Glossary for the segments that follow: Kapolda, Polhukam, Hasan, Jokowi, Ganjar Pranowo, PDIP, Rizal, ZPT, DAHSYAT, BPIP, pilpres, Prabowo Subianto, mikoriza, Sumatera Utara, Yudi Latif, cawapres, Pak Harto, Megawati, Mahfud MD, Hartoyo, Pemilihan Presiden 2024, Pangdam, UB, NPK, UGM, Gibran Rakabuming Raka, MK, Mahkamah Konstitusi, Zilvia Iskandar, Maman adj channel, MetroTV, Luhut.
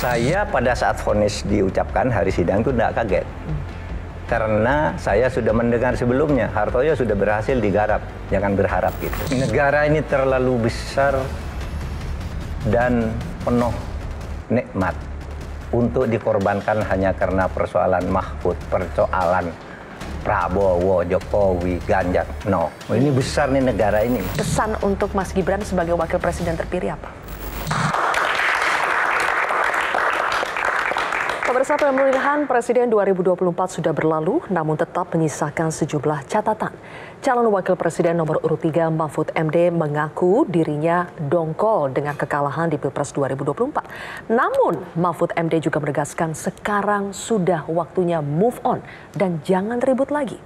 Saya pada saat vonis diucapkan hari sidang itu tidak kaget. Karena saya sudah mendengar sebelumnya, Hartoyo sudah berhasil digarap. Jangan berharap gitu. Negara ini terlalu besar dan penuh nikmat untuk dikorbankan hanya karena persoalan Mahfud, persoalan Prabowo, Jokowi, Ganjar. No, ini besar nih negara ini. Pesan untuk Mas Gibran sebagai wakil presiden terpilih apa? Pemirsa, pemilihan presiden 2024 sudah berlalu, namun tetap menyisakan sejumlah catatan. Calon wakil presiden nomor urut 3 Mahfud MD mengaku dirinya dongkol dengan kekalahan di Pilpres 2024. Namun Mahfud MD juga menegaskan sekarang sudah waktunya move on dan jangan ribut lagi.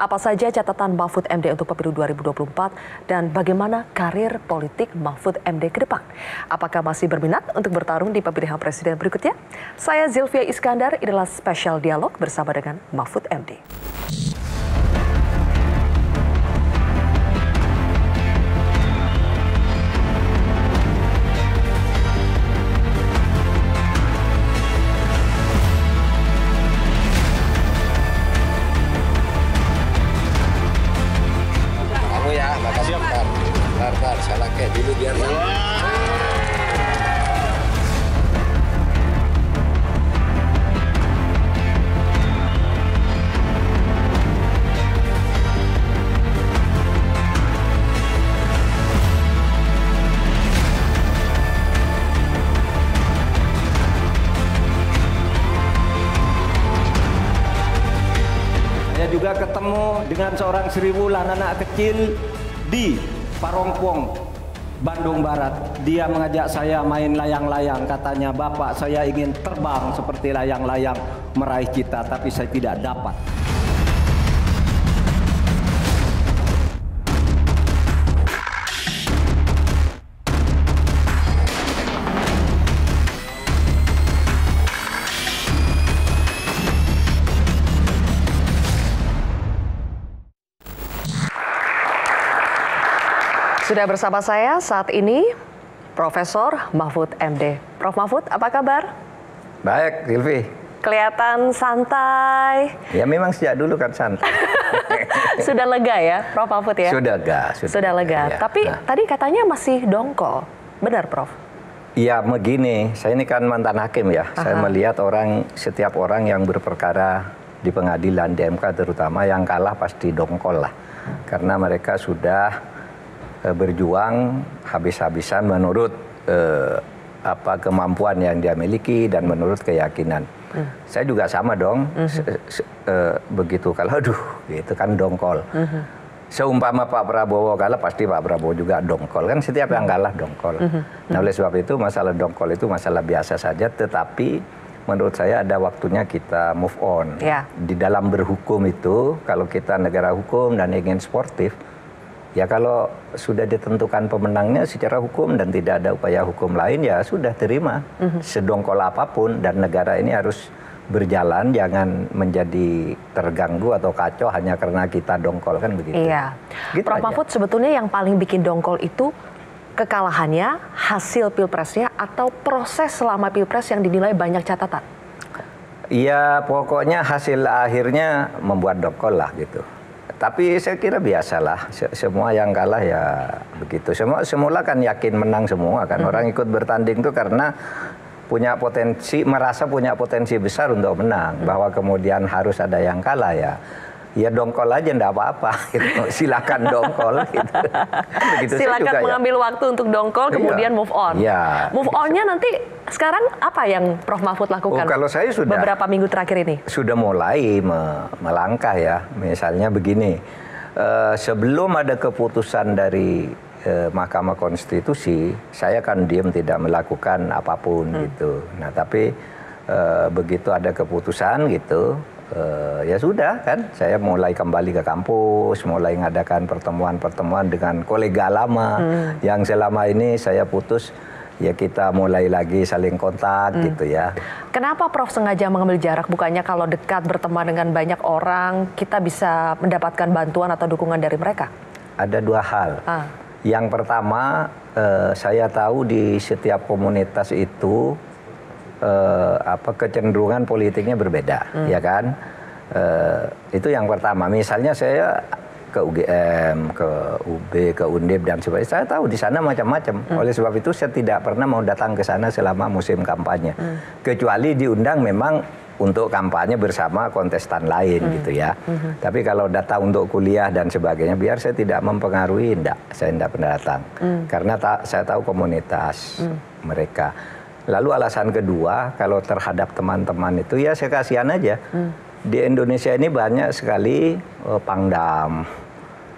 Apa saja catatan Mahfud MD untuk pemilu 2024 dan bagaimana karir politik Mahfud MD ke depan? Apakah masih berminat untuk bertarung di pemilihan presiden berikutnya? Saya Zilvia Iskandar, inilah spesial dialog bersama dengan Mahfud MD. Juga ketemu dengan seorang seribu anak kecil di Parongpong, Bandung Barat. Dia mengajak saya main layang-layang. Katanya, "Bapak, saya ingin terbang seperti layang-layang, meraih cita, tapi saya tidak dapat." Sudah bersama saya saat ini Profesor Mahfud MD. Prof Mahfud, apa kabar? Baik, Silvi. Kelihatan santai. Ya memang sejak dulu kan santai. Sudah lega ya, Prof Mahfud ya? Sudah lega. Ya. Tapi tadi katanya masih dongkol. Benar, Prof? Iya, begini. Saya ini kan mantan hakim ya. Aha. Saya melihat setiap orang yang berperkara di pengadilan, di MK terutama, yang kalah pasti dongkol lah. Karena mereka sudah berjuang habis-habisan menurut kemampuan yang dia miliki dan menurut keyakinan. Saya juga sama dong, begitu kalau itu kan dongkol. Seumpama Pak Prabowo kalah, pasti Pak Prabowo juga dongkol. Kan setiap yang kalah dongkol. Nah, oleh sebab itu masalah dongkol itu masalah biasa saja, tetapi menurut saya ada waktunya kita move on. Yeah. Di dalam berhukum itu, kalau kita negara hukum dan ingin sportif, ya kalau sudah ditentukan pemenangnya secara hukum dan tidak ada upaya hukum lain, ya sudah terima. Sedongkol apapun, dan negara ini harus berjalan, jangan menjadi terganggu atau kacau hanya karena kita dongkol, kan begitu. Iya. Gitu Prof Mahfud, sebetulnya yang paling bikin dongkol itu kekalahannya, hasil pilpresnya, atau proses selama pilpres yang dinilai banyak catatan? Iya, pokoknya hasil akhirnya membuat dongkol lah gitu. Tapi saya kira biasalah, semua yang kalah ya begitu. Semula kan yakin menang semua kan. Orang ikut bertanding itu karena punya potensi, merasa punya potensi besar untuk menang. Bahwa kemudian harus ada yang kalah ya. Ya dongkol aja, ndak apa-apa gitu. Silakan dongkol gitu. Begitu. Silakan mengambil waktu untuk dongkol, kemudian move on. Ya. Move on-nya nanti sekarang apa yang Prof Mahfud lakukan? Kalau saya sudah beberapa minggu terakhir ini sudah mulai melangkah ya. Misalnya begini, sebelum ada keputusan dari Mahkamah Konstitusi, saya kan diam tidak melakukan apapun gitu. Nah, tapi begitu ada keputusan gitu, ya sudah kan, saya mulai kembali ke kampus, mulai mengadakan pertemuan-pertemuan dengan kolega lama yang selama ini saya putus, ya kita mulai lagi saling kontak gitu ya. Kenapa Prof sengaja mengambil jarak? Bukannya kalau dekat berteman dengan banyak orang kita bisa mendapatkan bantuan atau dukungan dari mereka? Ada dua hal. Yang pertama, saya tahu di setiap komunitas itu kecenderungan politiknya berbeda, ya kan? Itu yang pertama. Misalnya saya ke UGM, ke UB, ke Undip dan sebagainya. Saya tahu di sana macam-macam. Oleh sebab itu saya tidak pernah mau datang ke sana selama musim kampanye. Kecuali diundang memang untuk kampanye bersama kontestan lain gitu ya. Tapi kalau data untuk kuliah dan sebagainya, biar saya tidak mempengaruhi, saya tidak pernah datang. Karena saya tahu komunitas mereka. Lalu alasan kedua, kalau terhadap teman-teman itu ya saya kasihan aja. Di Indonesia ini banyak sekali Pangdam,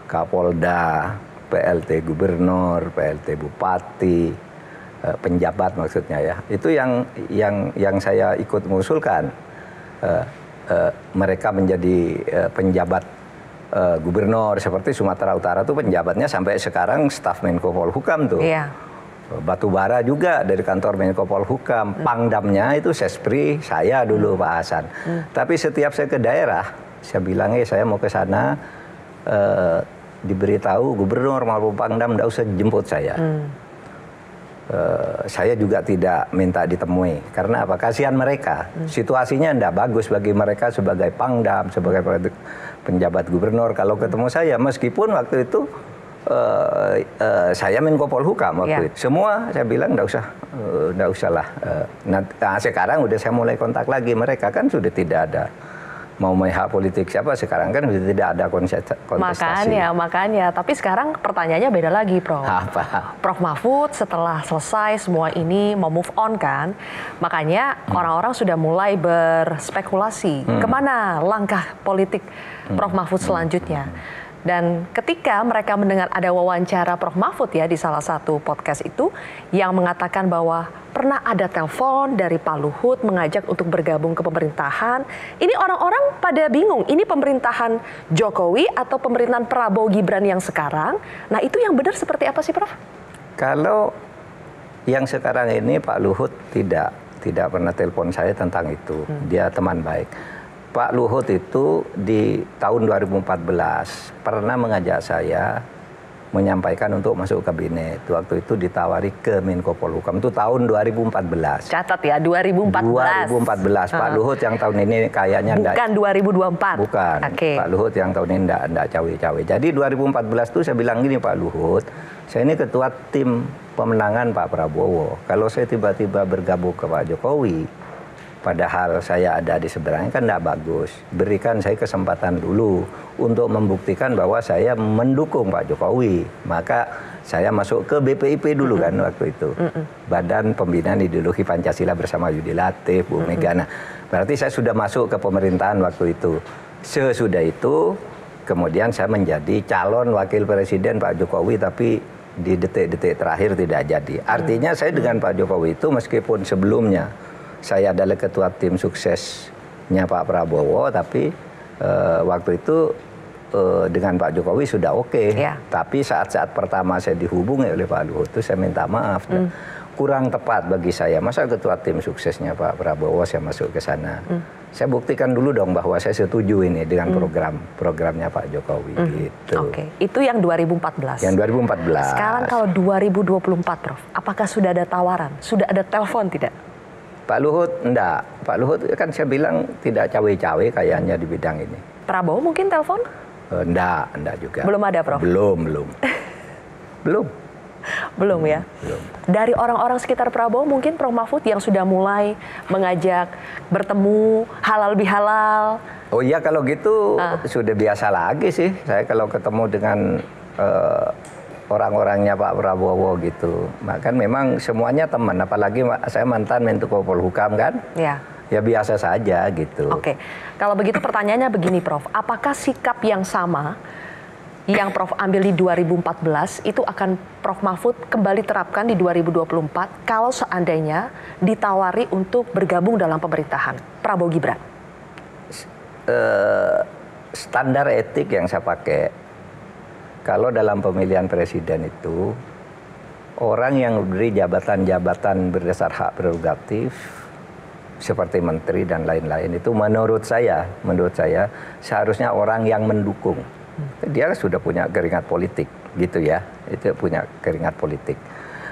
Kapolda, PLT Gubernur, PLT Bupati, penjabat maksudnya ya. Itu yang saya ikut mengusulkan. Mereka menjadi penjabat gubernur, seperti Sumatera Utara tuh penjabatnya sampai sekarang staf Menko Polhukam tuh. Iya. Batubara juga dari kantor Menko Polhukam, Pangdamnya itu Sespri, saya dulu Pak Hasan. Tapi setiap saya ke daerah, saya bilang saya mau ke sana, diberitahu gubernur maupun Pangdam tidak usah jemput saya. Saya juga tidak minta ditemui, karena apa? Kasihan mereka, situasinya tidak bagus bagi mereka sebagai Pangdam, sebagai penjabat gubernur. Kalau ketemu saya, meskipun waktu itu saya Menko Polhukam waktu itu. Semua saya bilang enggak usahlah. Nah, sekarang udah saya mulai kontak lagi mereka, kan sudah tidak ada mau memihak politik siapa sekarang, kan sudah tidak ada kontestasi. Makanya. Tapi sekarang pertanyaannya beda lagi, Prof. Apa? Prof Mahfud setelah selesai semua ini mau move on kan, makanya orang-orang sudah mulai berspekulasi kemana langkah politik Prof Mahfud selanjutnya. Dan ketika mereka mendengar ada wawancara Prof Mahfud ya di salah satu podcast itu yang mengatakan bahwa pernah ada telepon dari Pak Luhut mengajak untuk bergabung ke pemerintahan. Ini orang-orang pada bingung, ini pemerintahan Jokowi atau pemerintahan Prabowo Gibran yang sekarang. Nah, itu yang benar seperti apa sih, Prof? Kalau yang sekarang ini Pak Luhut tidak pernah telepon saya tentang itu. Dia teman baik. Pak Luhut itu di tahun 2014 pernah mengajak saya menyampaikan untuk masuk kabinet. Waktu itu ditawari ke Menko Polhukam, itu tahun 2014. Catat ya, 2014. 2014. Pak Luhut yang tahun ini kayaknya bukan 2024. Bukan. Okay. Pak Luhut yang tahun ini enggak cawe-cawe. Jadi 2014 itu saya bilang gini, Pak Luhut, saya ini ketua tim pemenangan Pak Prabowo. Kalau saya tiba-tiba bergabung ke Pak Jokowi, padahal saya ada di seberangnya, kan tidak bagus. Berikan saya kesempatan dulu untuk membuktikan bahwa saya mendukung Pak Jokowi. Maka saya masuk ke BPIP dulu kan waktu itu. Badan Pembinaan Ideologi Pancasila bersama Yudi Latif, Bu Mega. Nah, berarti saya sudah masuk ke pemerintahan waktu itu. Sesudah itu, kemudian saya menjadi calon wakil presiden Pak Jokowi, tapi di detik-detik terakhir tidak jadi. Artinya saya dengan Pak Jokowi itu, meskipun sebelumnya saya adalah ketua tim suksesnya Pak Prabowo, tapi waktu itu dengan Pak Jokowi sudah oke. Yeah. Tapi saat-saat pertama saya dihubungi oleh Pak Luhut itu saya minta maaf. Kurang tepat bagi saya. Masa ketua tim suksesnya Pak Prabowo saya masuk ke sana. Saya buktikan dulu dong bahwa saya setuju ini dengan programnya Pak Jokowi. Gitu. Oke, itu yang 2014. Yang 2014. Sekarang kalau 2024, Prof, apakah sudah ada tawaran? Sudah ada telepon tidak? Pak Luhut enggak. Pak Luhut kan saya bilang tidak cawe-cawe kayaknya di bidang ini. Prabowo mungkin telepon? Enggak juga. Belum ada, Prof? Belum. Belum ya? Belum. Dari orang-orang sekitar Prabowo mungkin Prof Mahfud yang sudah mulai mengajak bertemu halal bihalal. Oh iya, kalau gitu sudah biasa lagi sih. Saya kalau ketemu dengan orang-orangnya Pak Prabowo gitu, kan memang semuanya teman, apalagi saya mantan Menko Polhukam kan, ya biasa saja gitu. Oke, kalau begitu pertanyaannya begini, Prof, apakah sikap yang sama yang Prof ambil di 2014 itu akan Prof Mahfud kembali terapkan di 2024 kalau seandainya ditawari untuk bergabung dalam pemerintahan Prabowo Gibran? Standar etik yang saya pakai, kalau dalam pemilihan presiden itu, orang yang diberi jabatan-jabatan berdasar hak prerogatif, seperti menteri dan lain-lain, itu menurut saya, seharusnya orang yang mendukung. Dia sudah punya keringat politik, gitu ya. Itu punya keringat politik.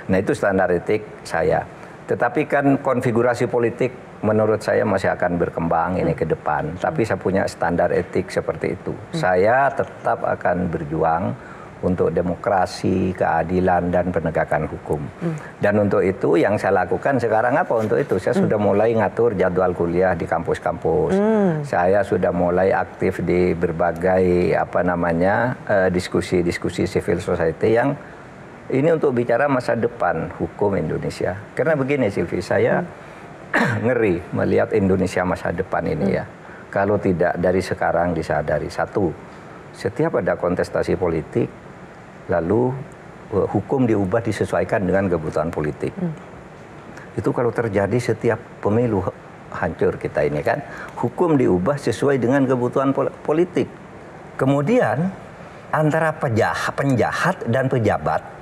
Nah, itu standar etik saya. Tetapi kan konfigurasi politik menurut saya masih akan berkembang ini ke depan. Tapi saya punya standar etik seperti itu. Saya tetap akan berjuang untuk demokrasi, keadilan, dan penegakan hukum. Dan untuk itu yang saya lakukan sekarang apa untuk itu? Saya sudah mulai ngatur jadwal kuliah di kampus-kampus. Saya sudah mulai aktif di berbagai diskusi-diskusi civil society yang ini untuk bicara masa depan hukum Indonesia. Karena begini Silvi, saya ngeri melihat Indonesia masa depan ini ya. Kalau tidak dari sekarang disadari. Satu, setiap ada kontestasi politik, lalu hukum diubah disesuaikan dengan kebutuhan politik. Itu kalau terjadi setiap pemilu hancur kita ini kan. Hukum diubah sesuai dengan kebutuhan politik. Kemudian antara penjahat dan pejabat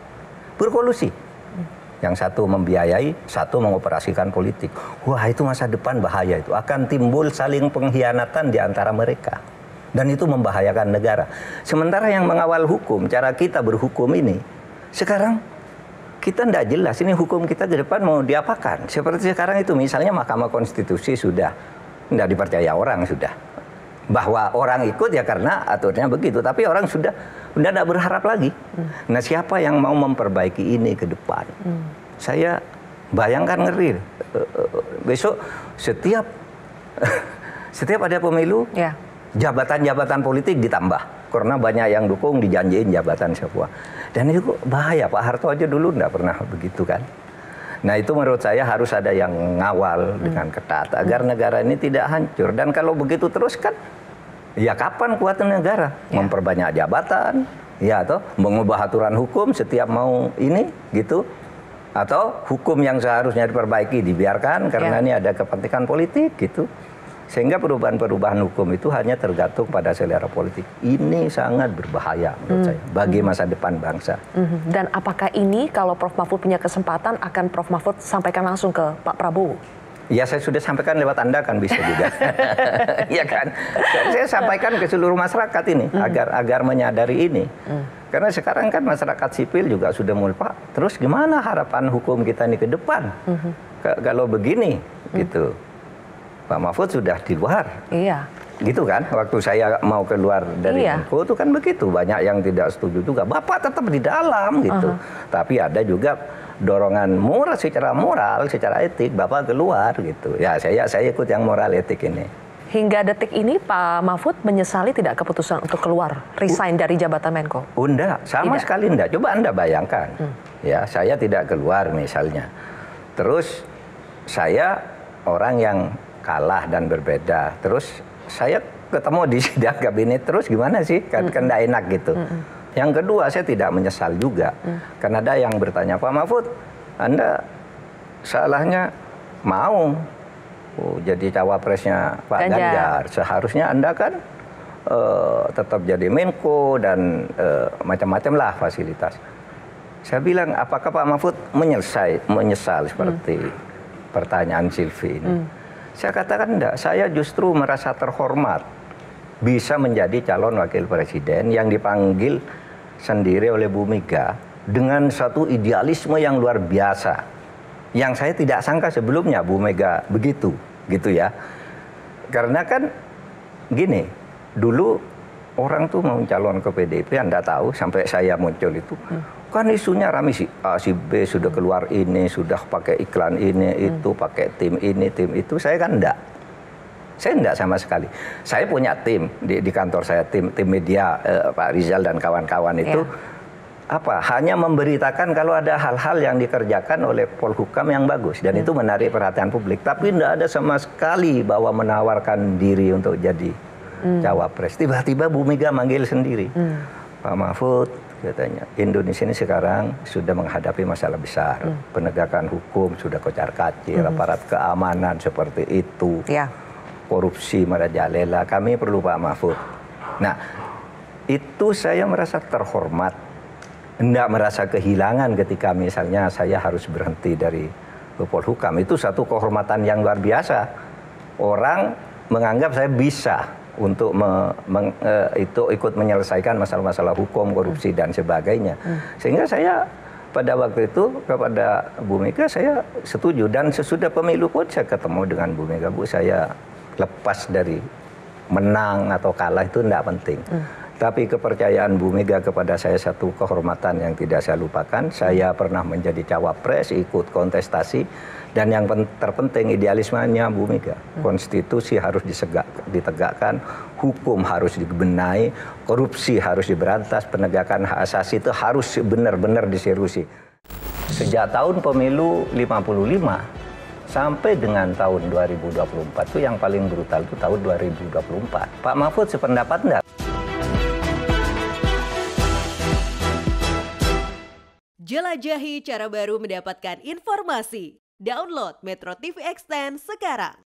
berkolusi. Yang satu membiayai, satu mengoperasikan politik. Wah, itu masa depan bahaya itu. Akan timbul saling pengkhianatan di antara mereka. Dan itu membahayakan negara. Sementara yang mengawal hukum, cara kita berhukum ini, sekarang kita tidak jelas ini hukum kita ke depan mau diapakan. Seperti sekarang itu misalnya Mahkamah Konstitusi sudah tidak dipercaya orang sudah. Bahwa orang ikut ya karena aturnya begitu, tapi orang sudah tidak berharap lagi. Nah, siapa yang mau memperbaiki ini ke depan? Saya bayangkan ngeri. Besok setiap ada pemilu, jabatan-jabatan politik ditambah. Karena banyak yang dukung dijanjiin jabatan siapa. Dan itu bahaya. Pak Harto aja dulu tidak pernah begitu kan. Nah, itu menurut saya harus ada yang ngawal dengan ketat agar negara ini tidak hancur. Dan kalau begitu terus kan, ya kapan kuatnya negara? Memperbanyak jabatan, ya atau mengubah aturan hukum setiap mau ini gitu. Atau hukum yang seharusnya diperbaiki dibiarkan karena ini ada kepentingan politik gitu. Sehingga perubahan-perubahan hukum itu hanya tergantung pada selera politik. Ini sangat berbahaya menurut saya bagi masa depan bangsa. Dan apakah ini kalau Prof. Mahfud punya kesempatan akan Prof. Mahfud sampaikan langsung ke Pak Prabowo? Ya, saya sudah sampaikan lewat Anda kan bisa juga. Ya kan? Saya sampaikan ke seluruh masyarakat ini agar menyadari ini. Karena sekarang kan masyarakat sipil juga sudah mulai, Pak, terus gimana harapan hukum kita ini ke depan? Kalau begini gitu. Pak Mahfud sudah di luar, gitu kan? Waktu saya mau keluar dari Menko itu kan begitu, banyak yang tidak setuju juga. Bapak tetap di dalam gitu, tapi ada juga dorongan moral, secara moral, secara etik, Bapak keluar gitu. Ya saya ikut yang moral etik ini. Hingga detik ini Pak Mahfud menyesali tidak keputusan untuk keluar, resign dari jabatan Menko? Enggak, sama sekali enggak. Coba Anda bayangkan, ya saya tidak keluar misalnya, terus saya orang yang kalah dan berbeda. Terus saya ketemu di sidang kabinet, terus gimana sih? Kan tidak enak gitu. Yang kedua, saya tidak menyesal juga. Karena ada yang bertanya, Pak Mahfud, Anda salahnya mau jadi cawapresnya Pak Ganjar. Seharusnya Anda kan tetap jadi Menko dan macam-macam lah fasilitas. Saya bilang, apakah Pak Mahfud menyesal seperti pertanyaan Silvi ini? Saya katakan enggak, saya justru merasa terhormat bisa menjadi calon wakil presiden yang dipanggil sendiri oleh Bu Mega dengan satu idealisme yang luar biasa. Yang saya tidak sangka sebelumnya Bu Mega begitu, gitu ya. Karena kan gini, dulu orang tuh mau calon ke PDIP, Anda tahu sampai saya muncul itu. Kan isunya rame si A, si B sudah keluar ini, sudah pakai iklan ini, itu, pakai tim ini, tim itu. Saya kan enggak. Saya enggak sama sekali. Saya punya tim di kantor saya, tim media Pak Rizal dan kawan-kawan itu. Hanya memberitakan kalau ada hal-hal yang dikerjakan oleh Polhukam yang bagus. Dan itu menarik perhatian publik. Tapi enggak ada sama sekali bahwa menawarkan diri untuk jadi cawapres. Tiba-tiba Bu Mega manggil sendiri. Pak Mahfud, katanya, Indonesia ini sekarang sudah menghadapi masalah besar. Penegakan hukum sudah kocar-kacir, aparat keamanan seperti itu, korupsi merajalela. Kami perlu Pak Mahfud. Nah, itu saya merasa terhormat, tidak merasa kehilangan ketika misalnya saya harus berhenti dari Polhukam. Itu satu kehormatan yang luar biasa. Orang menganggap saya bisa untuk ikut menyelesaikan masalah-masalah hukum, korupsi, dan sebagainya. Sehingga saya pada waktu itu kepada Bu Mega saya setuju, dan sesudah pemilu pun saya ketemu dengan Bu Mega, Bu, saya lepas dari menang atau kalah itu tidak penting. Tapi kepercayaan Bu Mega kepada saya satu kehormatan yang tidak saya lupakan. Saya pernah menjadi cawapres, ikut kontestasi, dan yang terpenting idealismenya Bu Mega. Konstitusi harus ditegakkan, hukum harus dibenahi, korupsi harus diberantas, penegakan hak asasi itu harus benar-benar diserusi. Sejak tahun pemilu 55 sampai dengan tahun 2024 itu yang paling brutal itu tahun 2024. Pak Mahfud sependapat enggak? Jelajahi cara baru mendapatkan informasi. Download Metro TV Extend sekarang.